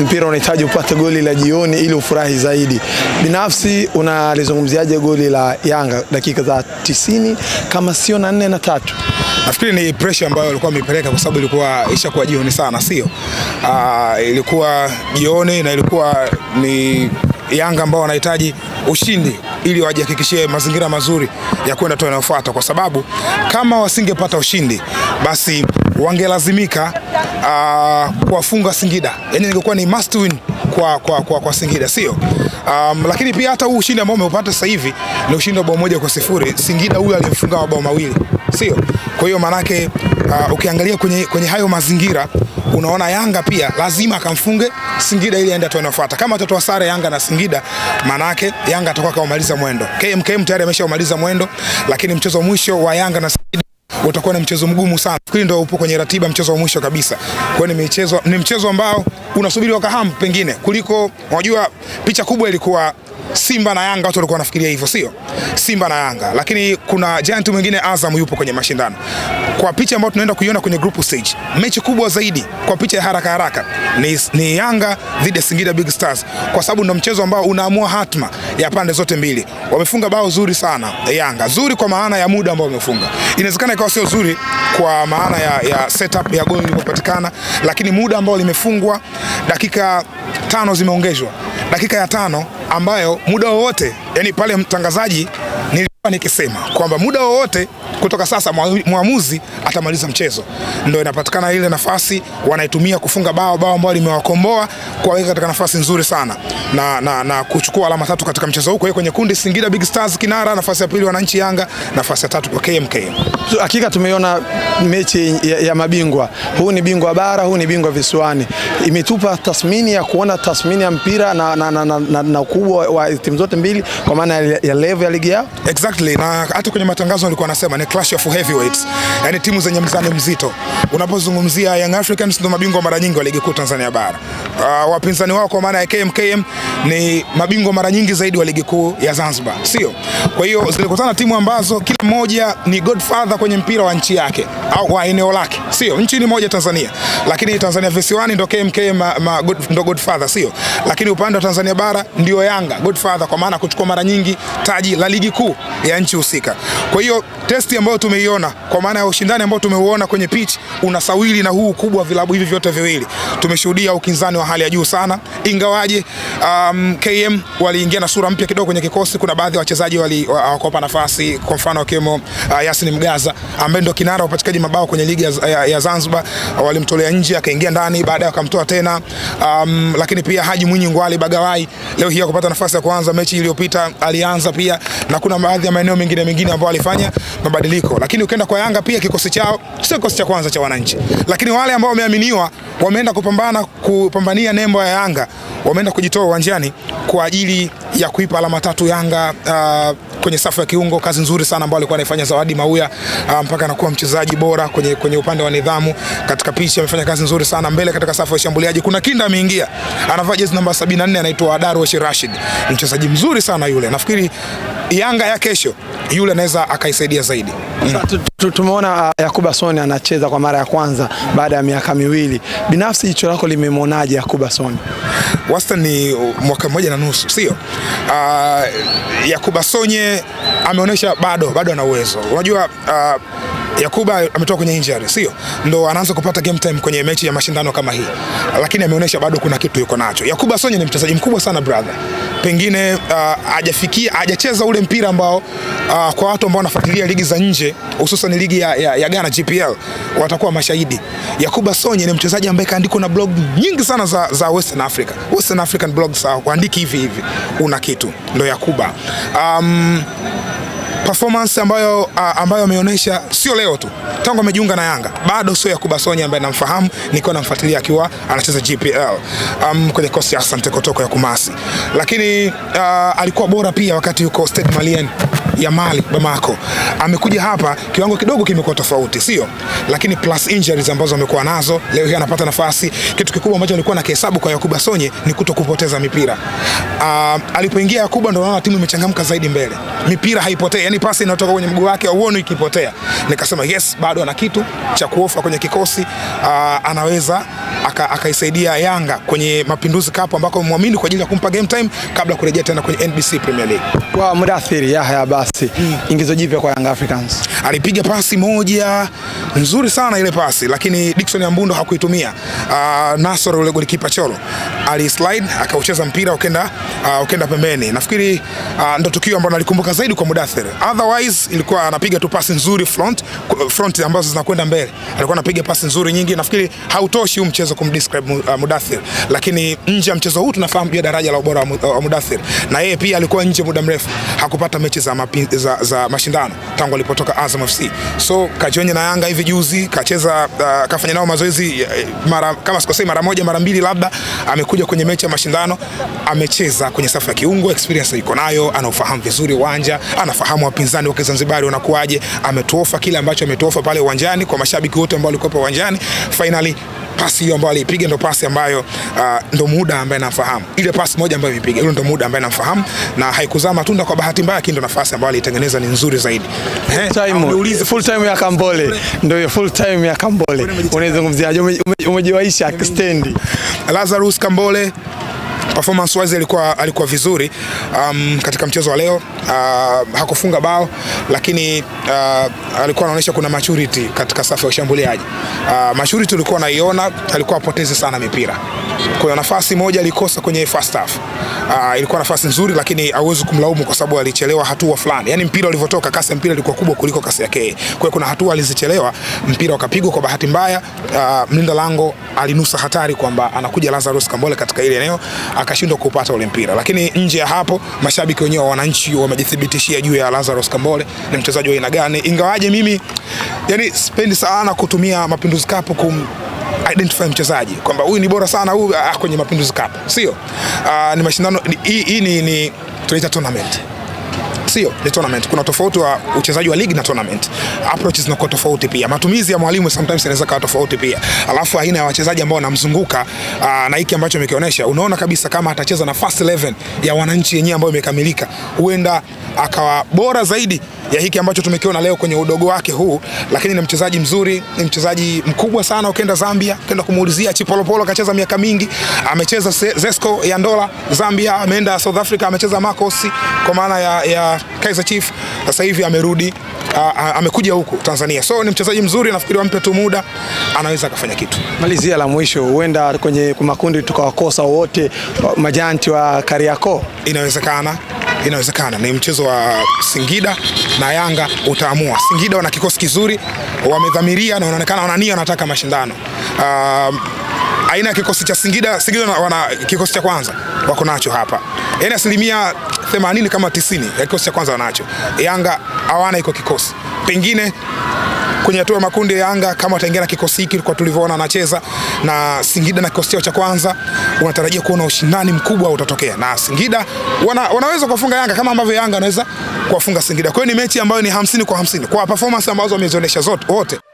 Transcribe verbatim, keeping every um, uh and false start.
Mpira unahitaji upate goli la jioni ili ufurahi zaidi. Binafsi unalizungumziaje goli la Yanga dakika za tisini kama sio na nne na tatu? Nafikiri ni pressure ambayo alikuwa amepeleka kwa sababu ilikuwa ishakuwa jioni sana, sio? Uh, ilikuwa jioni na ilikuwa ni Yanga ambao wanahitaji ushindi ili wajihakikishie mazingira mazuri ya kwenda toa inayofuata, kwa sababu kama wasingepata ushindi basi wangelazimika uh, kuwafunga Singida. Yaani ingekuwa ni must win kwa kwa kwa, kwa Singida, sio? Um, lakini pia hata huu ushindi ambao umeupata sasa hivi ni ushindi wa bao moja kwa sifuri. Singida huyu alimfunga mabao mawili, sio? Kwa hiyo manake uh, ukiangalia kwenye kwenye hayo mazingira unaona Yanga pia lazima akamfunge Singida ili aende tunafuata. Kama atatoa sare Yanga na Singida, manake Yanga atakuwa kaumaliza mwendo. K M K M tayari ameshaumaliza mwendo, lakini mchezo wa mwisho wa Yanga na Singida utakuwa ni mchezo mgumu sana. Hili ndio upo kwenye ratiba, mchezo wa mwisho kabisa. Kwa hiyo ni, ni mchezo ambao unasubiri kwa hamu pengine kuliko, unajua picha kubwa ilikuwa Simba na Yanga, watu walikuwa wanafikiria hivyo, sio? Simba na Yanga, lakini kuna giant mwingine Azam yupo kwenye mashindano. Kwa picha ambayo tunaenda kuiona kwenye group stage, mechi kubwa zaidi kwa picha ya haraka haraka ni, ni Yanga dhidi ya Singida Big Stars, kwa sababu ndio mchezo ambao unaamua hatma ya pande zote mbili. Wamefunga bao zuri sana Yanga, zuri kwa maana ya muda ambao wamefunga. Inawezekana ikawa sio zuri kwa maana ya, ya setup ya goli iliyopatikana, lakini muda ambao limefungwa, dakika tano zimeongezwa. Dakika ya tano ambayo muda wowote, yani pale mtangazaji nilikuwa nikisema kwamba muda wowote kutoka sasa muamuzi atamaliza mchezo. Ndio inapatikana ile nafasi wanaitumia kufunga bao bao ambao limewakomboa kuwaweka katika nafasi nzuri sana na na, na kuchukua alama tatu katika mchezo huko. Yeye kwenye kundi Singida Big Stars kinara, nafasi ya pili Wananchi Yanga, nafasi ya tatu kwa K M K M. Hakika tumeiona mechi ya, ya mabingwa. Huu ni bingwa bara, huu ni bingwa visiwani. Imetupa tathmini ya kuona tathmini ya mpira na na na, na, na, na ukubwa wa timu zote mbili kwa maana ya, ya level ya ligi yao. Exactly, na hata kwenye matangazo walikuwa wanasema ni clash of heavyweights, yani timu zenye mzani mzito. Unapozungumzia Young Africans ndio mabingwa mara nyingi wa ligi kuu Tanzania bara. Uh, wapinzani wao kwa maana ya K M K M ni mabingwa mara nyingi zaidi wa ligi kuu ya Zanzibar, sio? Kwa hiyo zilikutana timu ambazo kila mmoja ni godfather kwenye mpira wa nchi yake au wa eneo lake, sio? Nchi ni moja Tanzania, lakini Tanzania visiwani ndio K M K M ndio godfather, sio? Lakini upande wa Tanzania bara ndio Yanga godfather kwa maana kuchukua mara nyingi taji la ligi kuu ya nchi husika. Kwa hiyo testi ambayo tumeiona kwa maana ya ushindani ambao tumeuona kwenye pitch unasawili na huu ukubwa vilabu hivi vyote viwili. Tumeshuhudia ukinzani wa hali ya juu sana, ingawaje um, K M waliingia na sura mpya kidogo kwenye kikosi. Kuna baadhi ya wachezaji hawakuwapa nafasi, kwa mfano akiwemo uh, Yasin Mgaza ambaye ndio kinara upatikaji mabao kwenye ligi ya, ya, ya Zanzibar. Walimtolea nje akaingia ndani, baadaye wakamtoa tena. Um, lakini pia Haji Mwinyi Ngwale Bagawai leo hii akapata nafasi ya kuanza, mechi iliyopita alianza pia, na kuna baadhi ya maeneo mengine mengine ambao walifanya mabadiliko. Lakini ukienda kwa Yanga pia kikosi chao sio kikosi cha kwanza cha Wananchi, lakini wale ambao wameaminiwa wameenda kupambana kupambania nembo ya Yanga, wameenda kujitoa uwanjani kwa ajili ya kuipa alama tatu Yanga. Uh, kwenye safu ya kiungo kazi nzuri sana ambayo alikuwa anaifanya Zawadi Mauya, uh, mpaka anakuwa mchezaji bora kwenye kwenye upande wa nidhamu katika picha. Amefanya kazi nzuri sana mbele katika safu ya shambuliaji. Kuna kinda ameingia anavaa jezi namba sabini na nne, anaitwa Adaro Washi Rashid, mchezaji mzuri sana yule. Nafikiri Yanga ya kesho yule anaweza akaisaidia zaidi. Mm. Tumeona Yacouba Songné anacheza kwa mara ya kwanza baada ya miaka miwili. Binafsi jicho lako limemwonaje Yacouba Songné? Wastani mwaka mmoja na nusu, sio? Uh, Yacouba Songné ameonyesha bado bado ana uwezo. Unajua uh, Yacouba ametoka kwenye injury, sio? Ndio anaanza kupata game time kwenye mechi ya mashindano kama hii. Lakini ameonyesha bado kuna kitu yuko nacho. Yacouba Songné ni mchezaji mkubwa sana brother. Pengine hajafikia uh, hajacheza ule mpira ambao uh, kwa watu ambao wanafuatilia ligi za nje hususan ligi ya, ya, ya Ghana G P L watakuwa mashahidi. Yacouba Songné ni mchezaji ambaye kaandiko na blog nyingi sana za, za Western Africa. Western African blogs kuandiki hivi hivi una kitu. Ndio Yacouba. Um performance ambayo uh, ambayo ameonyesha sio leo tu, tangu amejiunga na Yanga bado sio Yacouba Songné ambaye namfahamu, niko namfuatilia akiwa anacheza G P L um, kwenye kosi ya Asante Kotoko ya Kumasi. Lakini uh, alikuwa bora pia wakati yuko Stade Malien ya Mali Bamako. Amekuja hapa kiwango kidogo kimekuwa tofauti, sio? Lakini plus injuries ambazo amekuwa nazo, leo hii anapata nafasi. Kitu kikubwa ambacho alikuwa nakihesabu kwa Yacouba Songné ni kutokupoteza mipira. Uh, alipoingia Yacouba ndio naona timu imechangamka zaidi mbele. Mipira haipotei, yani pasi inatoka kwenye mguu wake auone ikipotea. Nikasema yes, bado ana kitu cha kuofa kwenye kikosi. Uh, anaweza akaisaidia aka Yanga kwenye Mapinduzi Cup ambako muamini kwa ajili ya kumpa game time kabla kurejea tena kwenye N B C Premier League. Kwa Mudathir Yahya basi mm. ingizo jipya kwa Young Africans. Alipiga pasi moja nzuri sana ile pasi, lakini Dickson Yambundo hakuitumia. Uh, Nasoro yule golikipa Cholo alislide akaucheza mpira ukenda uh, ukenda pembeni. Nafikiri uh, ndo tukio ambalo nalikumbuka zaidi kwa Mudathir. Otherwise ilikuwa anapiga tu pasi nzuri front front ambazo zinakwenda mbele. Alikuwa anapiga pasi nzuri nyingi. Nafikiri hautoshi huu mchezo kumdescribe uh, Mudathir, lakini nje ya mchezo huu tunafahamu pia daraja la ubora wa uh, Mudathir, na yeye pia alikuwa nje muda mrefu, hakupata mechi za mapi, za, za mashindano tangu alipotoka Azam F C. So kajiona na Yanga hivi juzi kacheza uh, kafanya nao mazoezi mara kama sikosei mara moja mara mbili labda, amekuja kwenye mechi ya mashindano, amecheza kwenye safu ya kiungo, experience iko nayo, anaofahamu vizuri uwanja, anafahamu wapinzani wa Zanzibar wanakuaje, ametuofa kile ambacho ametuofa pale uwanjani kwa mashabiki wote ambao walikuwa pale uwanjani. Finally pasi hiyo ambayo alipiga ndo pasi ambayo uh, ndo muda ambaye nafahamu. Ile pasi moja ambayo alipiga ile ndo muda ambaye nafahamu, na haikuzaa matunda kwa bahati mbaya, kindo nafasi ambayo alitengeneza ni nzuri zaidi. Time, full time ya Kambole. Ndio hiyo full time ya Kambole. Unazungumziaje? Umejiwaisha stand. Lazarus Kambole performance wise alikuwa alikuwa vizuri um, katika mchezo wa leo. Uh, hakufunga bao, lakini uh, alikuwa anaonesha kuna maturity katika safu ya ushambuliaji. Uh, maturity ulikuwa naiona, alikuwa apoteze sana mipira. Kwa nafasi moja alikosa kwenye first half. Uh, ilikuwa nafasi nzuri, lakini hauwezi kumlaumu kwa sababu alichelewa hatua fulani. Yaani mpira ulivyotoka, kasi mpira ilikuwa kubwa kuliko kasi yake. Kwa kuna hatua alizichelewa, mpira ukapigwa kwa bahati mbaya. Uh, mlinda lango alinusa hatari kwamba anakuja Lazarus Kambole katika ile eneo, akashindwa kupata ule mpira. Lakini nje ya hapo mashabiki wenyewe, wananchi wamejithibitishia juu ya Lazarus Kambole ni mchezaji wa aina gani. Ingawaje mimi yani sipendi sana kutumia Mapinduzi Cup kum identify mchezaji kwamba huyu ni bora sana huyu ah, kwenye Mapinduzi Cup. Sio. Uh, ni mashindano, hii ni ni tunaita tournament. Sio, ni tournament. Kuna tofauti wa uchezaji wa league na tournament. Approaches zinakuwa tofauti pia. Matumizi ya mwalimu sometimes inaweza kuwa tofauti pia. Alafu aina ya wachezaji ambao wanamzunguka uh, na hiki ambacho amekionyesha, unaona kabisa kama atacheza na first eleven ya wananchi yenyewe ambayo imekamilika, huenda akawa bora zaidi ya hiki ambacho tumekiona leo kwenye udogo wake huu. Lakini ni mchezaji mzuri, ni mchezaji mkubwa sana. Ukienda Zambia, ukienda kumuulizia Chipolopolo akacheza miaka mingi, amecheza Zesco ya Ndola Zambia, ameenda South Africa amecheza Makos kwa maana ya, ya Kaiser Chief, sasa hivi amerudi amekuja huku Tanzania. So ni mchezaji mzuri, nafikiri wampe tu muda, anaweza kufanya kitu. Malizia la mwisho, huenda kwenye makundi tukawakosa wote majanti wa Kariakoo. Inawezekana. Inawezekana ni mchezo wa Singida na Yanga utaamua. Singida wana kikosi kizuri, wamedhamiria na wanaonekana wana nia, wanataka mashindano. Uh, aina kikosi cha Singida, Singida wana kikosi cha kwanza wako nacho hapa. Yaani asilimia themanini kama tisini ya kikosi cha kwanza wanacho. Yanga hawana iko kikosi. Pengine kwenye hatua makundi ya Yanga kama wataingia na kikosi hiki kwa tulivyoona anacheza na Singida na kikosi cha kwanza, unatarajia kuona ushindani mkubwa utatokea. Na Singida wana, wanaweza kufunga Yanga kama ambavyo Yanga anaweza kufunga Singida. Kwa hiyo ni mechi ambayo ni hamsini kwa hamsini kwa performance ambazo wamezionyesha zote wote.